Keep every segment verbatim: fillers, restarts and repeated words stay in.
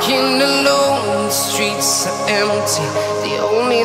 walking alone, the streets are empty. The only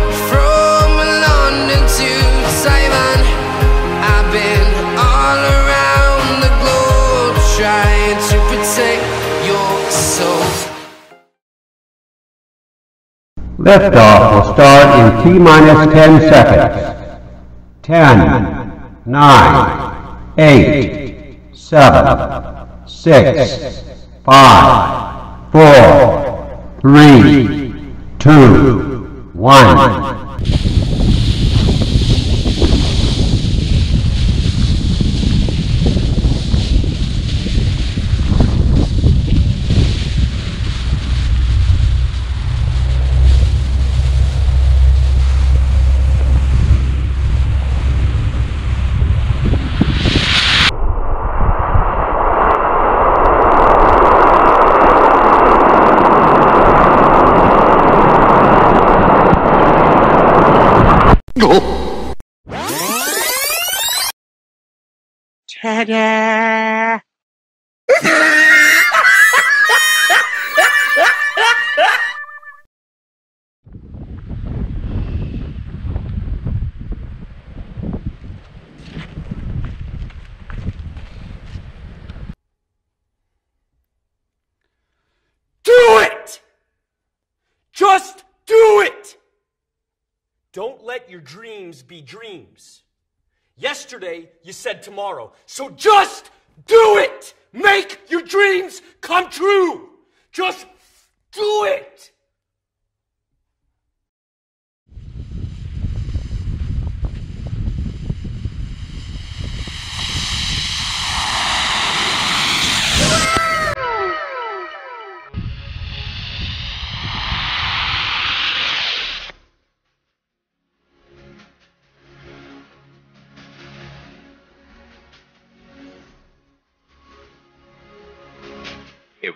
from London to Taiwan. I've been all around the globe, trying to protect your soul. Liftoff will start in T minus ten seconds. ten, nine, eight, seven, six, five, four, three, two, one. Ta-da! Do it! Just do it! Don't let your dreams be dreams. Yesterday, you said tomorrow. So just do it! Make your dreams come true! Just do it! It